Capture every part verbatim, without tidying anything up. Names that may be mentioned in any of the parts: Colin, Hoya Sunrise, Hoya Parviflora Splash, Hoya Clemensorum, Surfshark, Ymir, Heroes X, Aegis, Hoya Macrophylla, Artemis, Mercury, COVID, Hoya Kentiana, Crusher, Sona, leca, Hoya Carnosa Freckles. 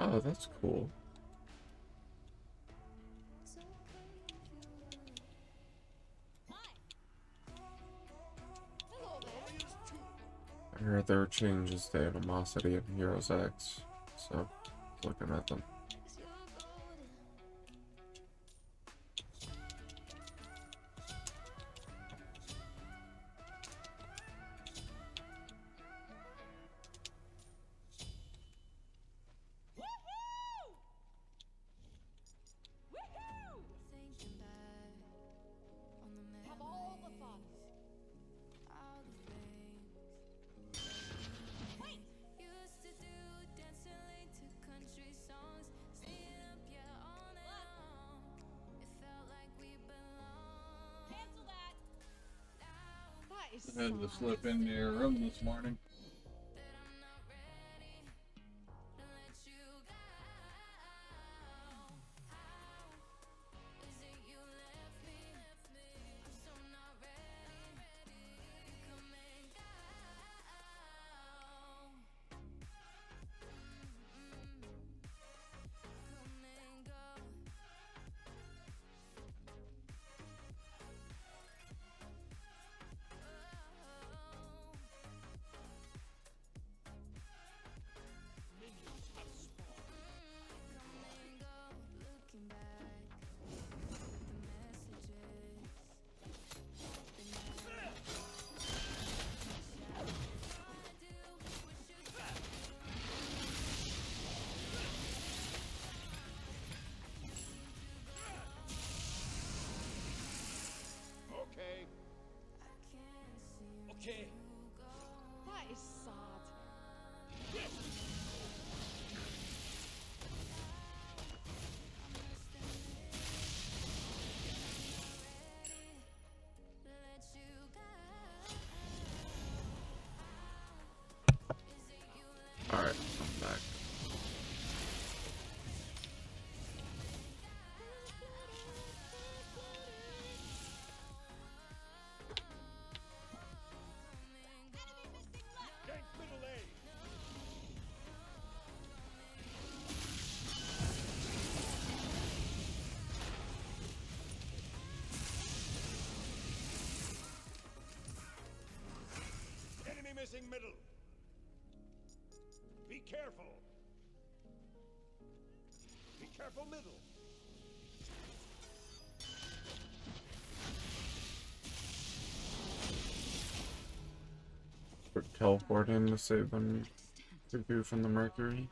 Oh, that's cool. I heard there were changes to animosity in Heroes X, so looking at them. I had to slip into your room this morning. Okay. That is sad. Yes. All right, I'm back. Missing middle. Be careful. Be careful, middle. We're teleporting to save them to do from the Mercury.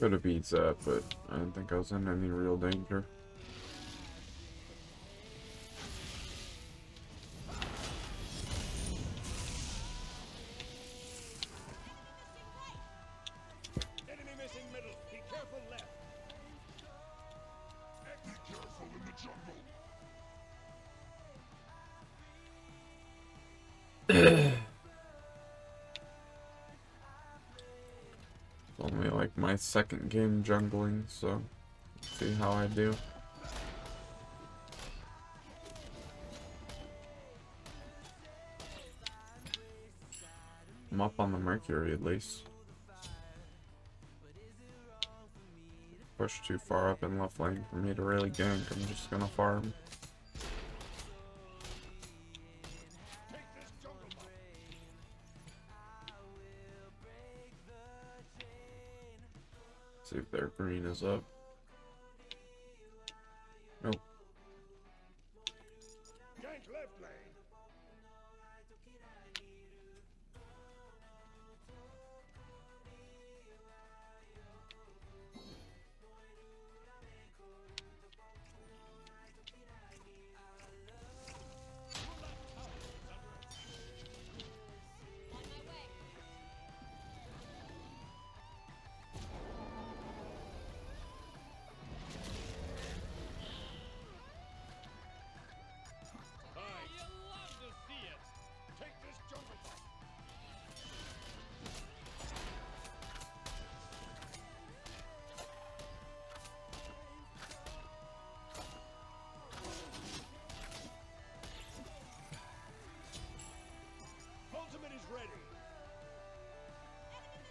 Could have beat that, but I didn't think I was in any real danger. my second game jungling, so see how I do. I'm up on the Mercury at least. Push too far up in left lane for me to really gank. I'm just gonna farm. See if their green is up. Nope.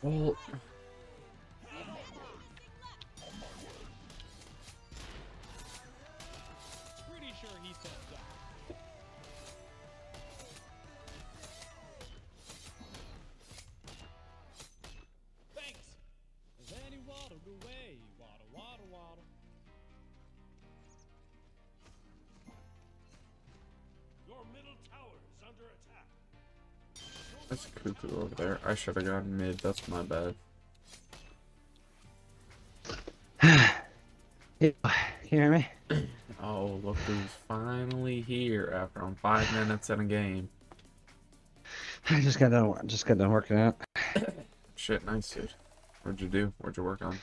Well, pretty sure he said that. Thanks. Then he waddled away, waddle, waddle, waddle. Your middle tower is under attack. That's a cuckoo over there. I should have gotten mid. That's my bad. You hear me? Oh, look who's finally here after I'm five minutes in a game. I just got done. Just got done working out. Shit, nice dude. What'd you do? What'd you work on?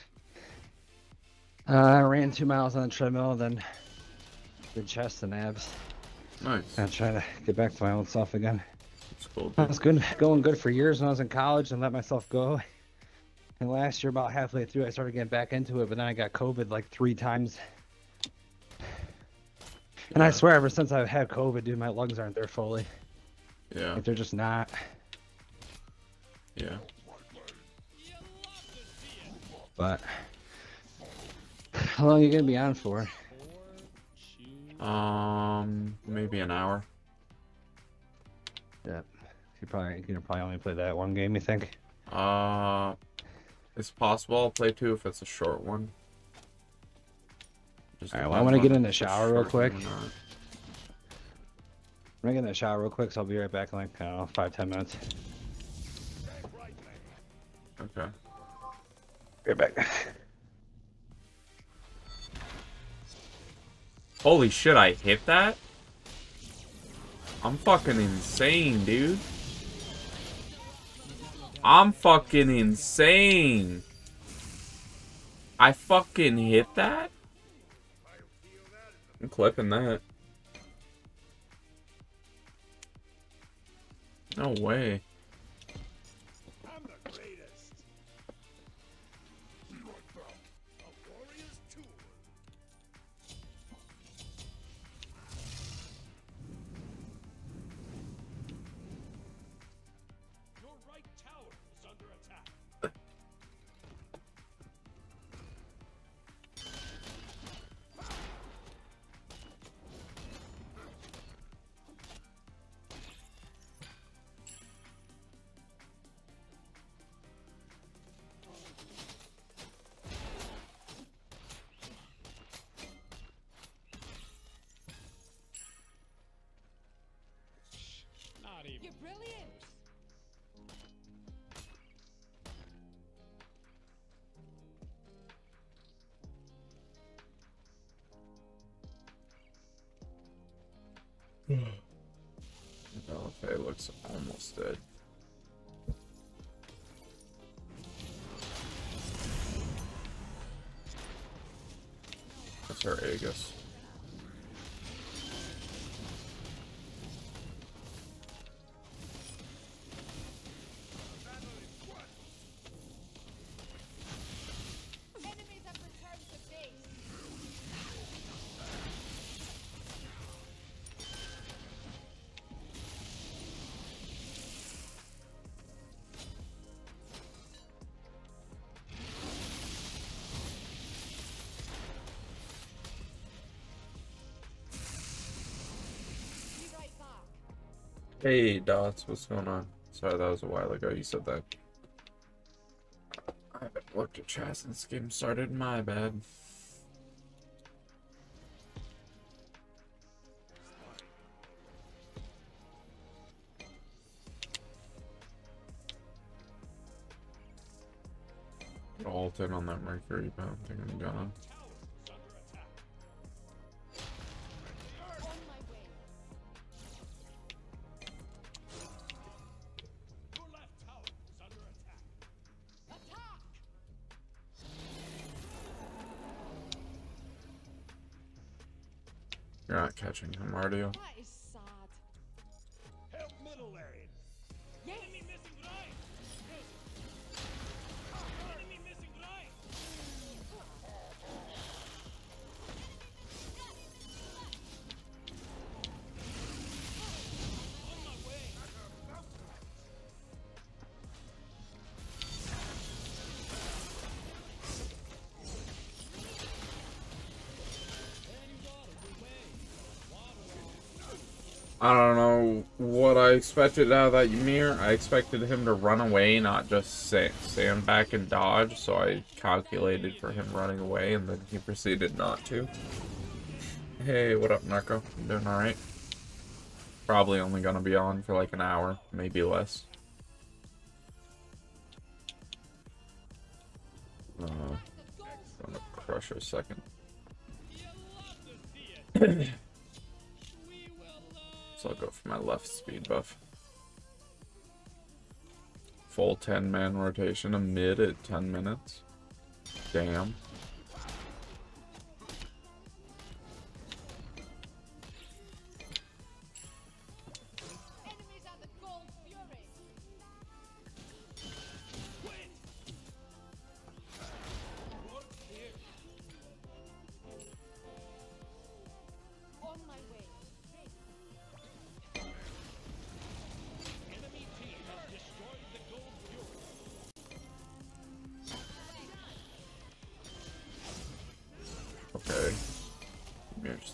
Uh, I ran two miles on the treadmill, then did chest and abs. Nice. I'm trying to get back to my old self again. Cool, I was good, going good for years when I was in college and let myself go. And last year, about halfway through, I started getting back into it, but then I got COVID like three times. And yeah. I swear, ever since I've had COVID, dude, my lungs aren't there fully. Yeah. Like, they're just not. Yeah. But how long are you going to be on for? Um, maybe an hour. Yeah, you probably you can probably only play that one game. You think? Uh, it's possible. I'll play two if it's a short one. Just all right. Well, I want to get in the shower real quick. I'm gonna get in the shower real quick, so I'll be right back in like I don't know, five ten minutes. Okay. Be right back. Holy shit! I hit that. I'm fucking insane, dude. I'm fucking insane. I fucking hit that? I'm clipping that. No way. I'm the greatest. You are from a warrior's tool. You're brilliant. Hmm. Okay, looks almost dead. That's her Aegis. Hey, Dots, what's going on? Sorry, that was a while ago you said that. I haven't looked at chat since this game started, my bad. Get ult in on that Mercury, but I don't think I'm gonna. You're not catching him, are you? That is sad. Help middle area. Yes. Enemy missing right. Yes. Enemy missing right. On my way. I don't know what I expected out of that Ymir. I expected him to run away, not just sit, stand back and dodge, so I calculated for him running away, and then he proceeded not to. Hey, what up, Narco? You doing alright? Probably only gonna be on for like an hour, maybe less. Uh, gonna crush her second. I'll go for my left speed buff. Full ten man rotation, a mid at ten minutes. Damn.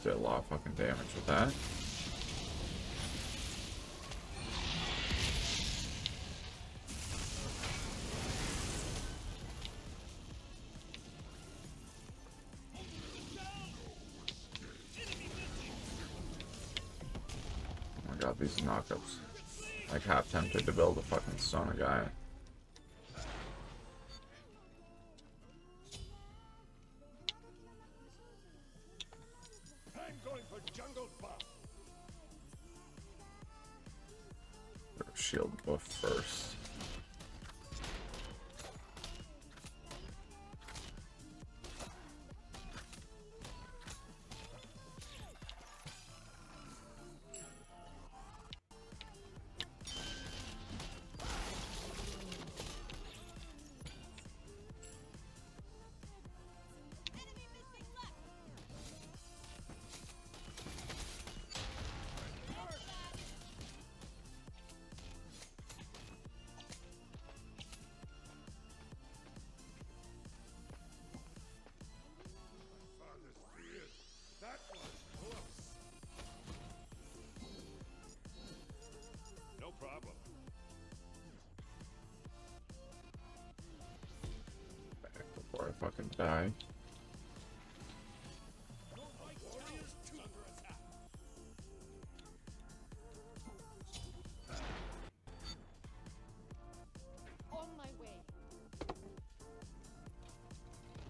Did a lot of fucking damage with that. Oh my god, these knockups. Like, half tempted to build a fucking Sona guy. Shield buff first. Fucking die. On my way.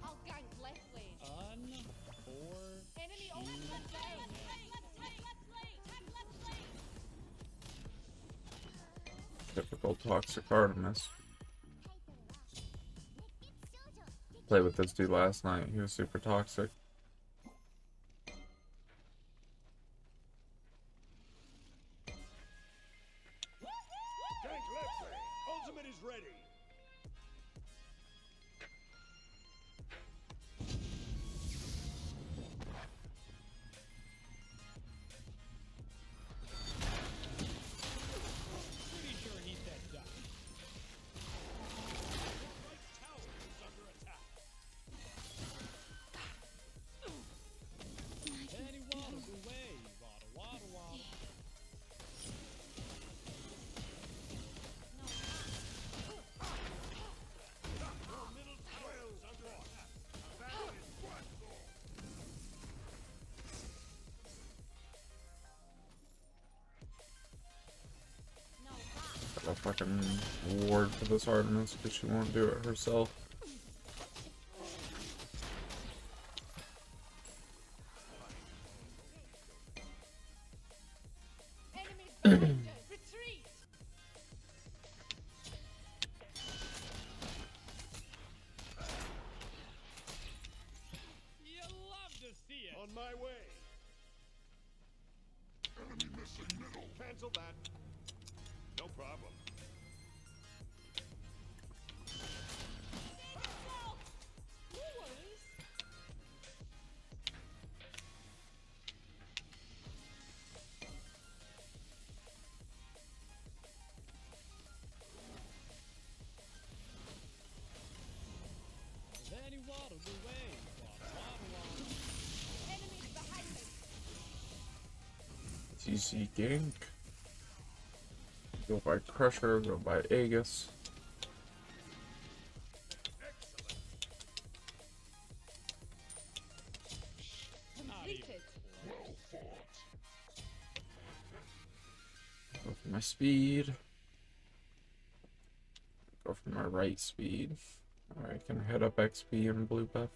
I'll gank left lane. On four. Enemy on left lane. Left lane. Typical toxic Artemis. Played with this dude last night. He was super toxic. Ultimate is ready. fucking ward for this Artemis because she won't do it herself. T C gank. Go by Crusher, go by Aegis. Go for my speed. Go for my right speed. Alright, can I head up X P and blue buff?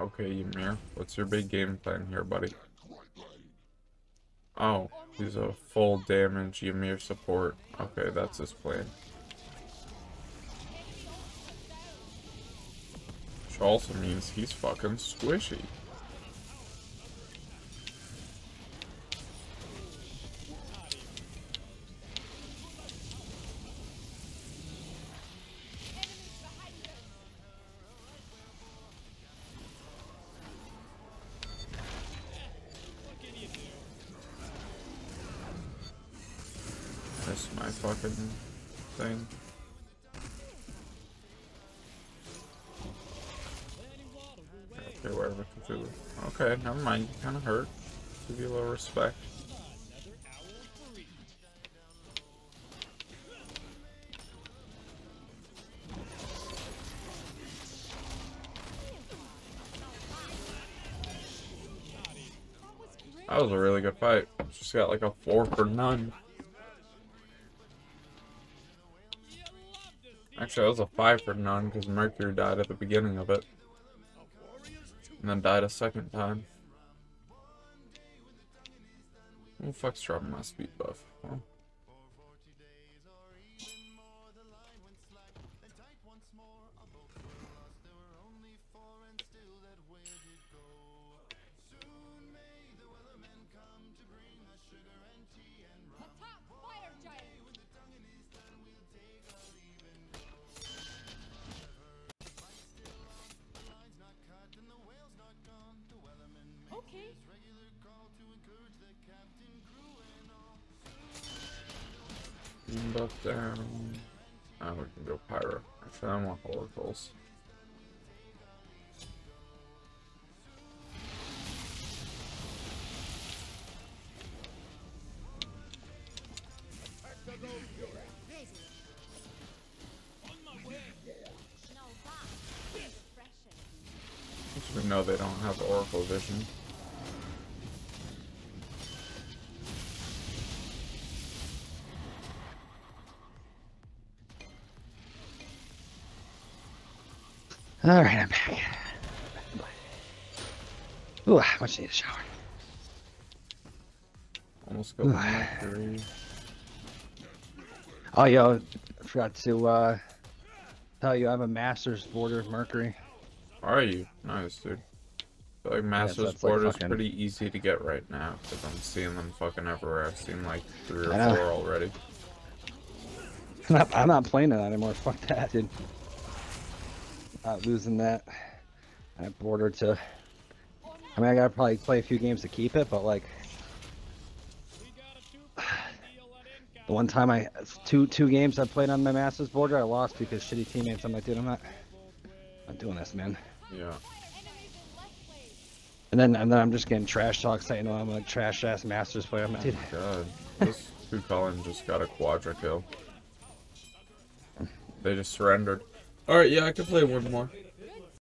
Okay, Ymir, what's your big game plan here, buddy? Oh, he's a full damage Ymir support. Okay, that's his plan. Which also means he's fucking squishy. Okay, never mind, you kinda hurt. Give you a little respect. That was a really good fight. Just got like a four for none. Actually, that was a five for none because Mercury died at the beginning of it. And then died a second time. Who the fuck's dropping my speed buff? Huh? Down. Now we can go pyro. Actually, I want oracles. We know they don't have oracle vision. Alright, I'm back. Ooh, I much need a shower. Almost got three. Oh, yo, I forgot to, uh... tell you, I have a master's border of Mercury. Are you? Nice, dude. I feel like master's yeah, so border like fucking... is pretty easy to get right now, because I'm seeing them fucking everywhere. I've seen like three or four already. I'm not, I'm not playing that anymore. Fuck that, dude. Not losing that. That border to... I mean, I gotta probably play a few games to keep it, but like... The one time I... Two two games I played on my master's border, I lost because shitty teammates. I'm like, dude, I'm not... I'm doing this, man. Yeah. And then and then I'm just getting trash talk saying, "Oh, I'm a trash ass masters player." I'm like, dude. Oh my god, this dude Colin just got a quadra kill. They just surrendered. All right, yeah, I can play one more.